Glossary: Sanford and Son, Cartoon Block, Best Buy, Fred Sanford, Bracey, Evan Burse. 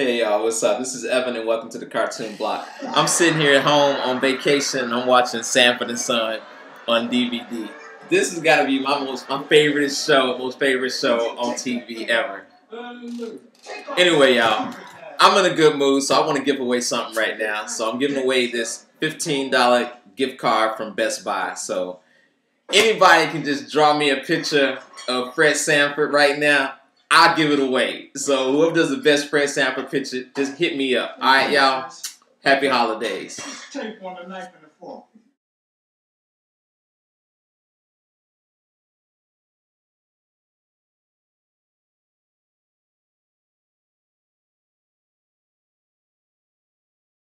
Hey y'all, what's up? This is Evan and welcome to the Cartoon Block. I'm sitting here at home on vacation and I'm watching Sanford and Son on DVD. This has got to be my most favorite show on TV ever. Anyway y'all, I'm in a good mood, so I want to give away something right now. So I'm giving away this $15 gift card from Best Buy. So anybody can just draw me a picture of Fred Sanford right now. I'll give it away. So whoever does the best Fred Sanford picture, just hit me up. All right, y'all. Happy holidays. Tape on the knife and the fork.